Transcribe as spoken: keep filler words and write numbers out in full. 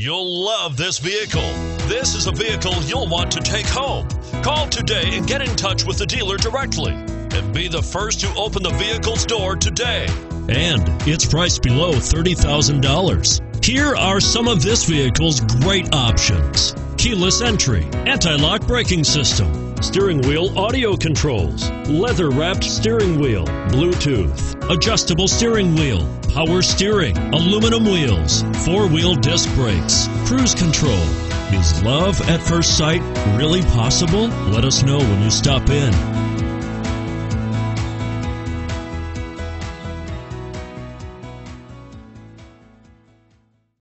You'll love this vehicle. This is a vehicle you'll want to take home. Call today and get in touch with the dealer directly. And be the first to open the vehicle's door today. And it's priced below thirty thousand dollars. Here are some of this vehicle's great options. Keyless entry, anti-lock braking system, steering wheel audio controls, leather-wrapped steering wheel, Bluetooth, adjustable steering wheel, power steering, aluminum wheels, four-wheel disc brakes, cruise control. Is love at first sight really possible? Let us know when you stop in.